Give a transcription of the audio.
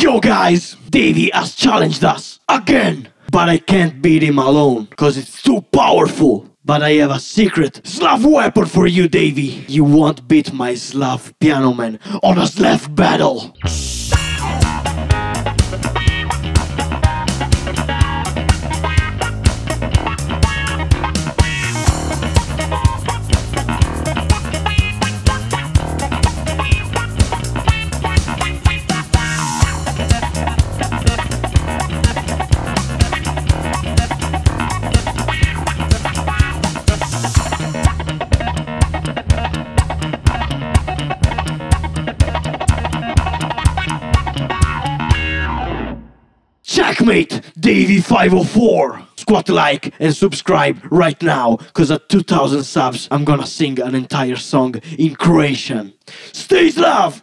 Yo guys, Davie has challenged us again, but I can't beat him alone, cause it's too powerful. But I have a secret Slav weapon for you, Davie. You won't beat my Slav piano man on a Slav battle. Checkmate, Davie504. Squat like and subscribe right now, cause at 2,000 subs I'm gonna sing an entire song in Croatian. Stay Slav!